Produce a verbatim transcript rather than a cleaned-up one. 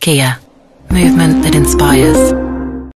Kia, movement that inspires.